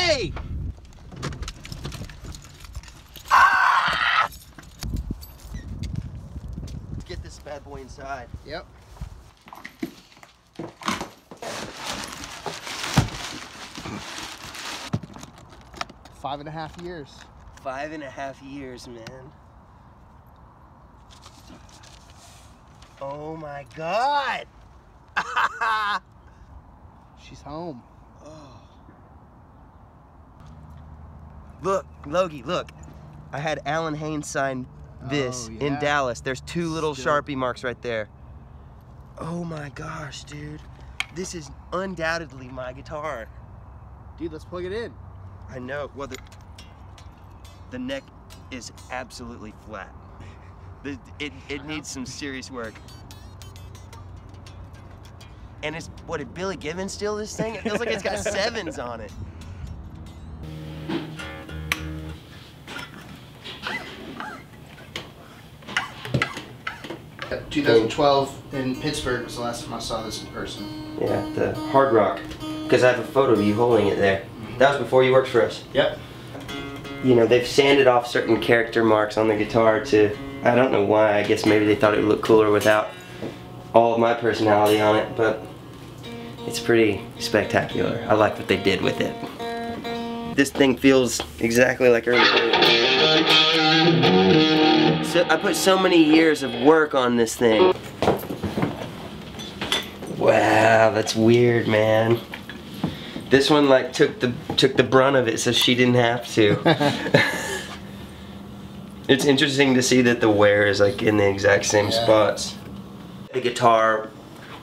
Hey! Ah! Get this bad boy inside. Yep. Five and a half years, man. Oh my God! She's home. Oh. Look, Logie, look. I had Alan Haynes sign this in Dallas. There's two little Sharpie marks right there. Oh my gosh, dude. This is undoubtedly my guitar. Dude, let's plug it in. I know. Well, the neck is absolutely flat. It needs some serious work. And it's, what, did Billy Gibbons steal this thing? It feels like it's got 7s on it. At 2012 in Pittsburgh was the last time I saw this in person. Yeah, the Hard Rock. Because I have a photo of you holding it there. That was before you worked for us. Yep. You know, they've sanded off certain character marks on the guitar to, I don't know why, I guess maybe they thought it would look cooler without all of my personality on it, but it's pretty spectacular. I like what they did with it. This thing feels exactly like early. So I put so many years of work on this thing. Wow, that's weird, man. This one like took the brunt of it, so she didn't have to. It's interesting to see that the wear is like in the exact same spots. The guitar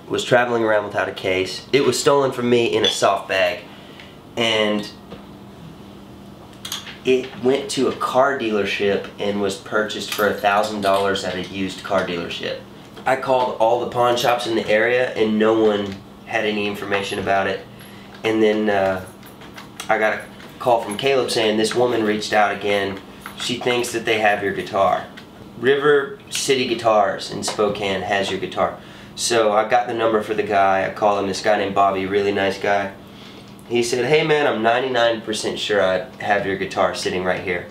was traveling around without a case. It was stolen from me in a soft bag, and it went to a car dealership and was purchased for $1,000 at a used car dealership. I called all the pawn shops in the area, and no one had any information about it. And then I got a call from Caleb saying, this woman reached out again. She thinks that they have your guitar. River City Guitars in Spokane has your guitar. So I got the number for the guy. I called him, this guy named Bobby, really nice guy. He said, hey man, I'm 99% sure I have your guitar sitting right here.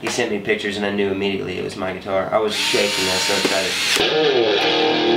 He sent me pictures and I knew immediately it was my guitar. I was shaking, I was so excited.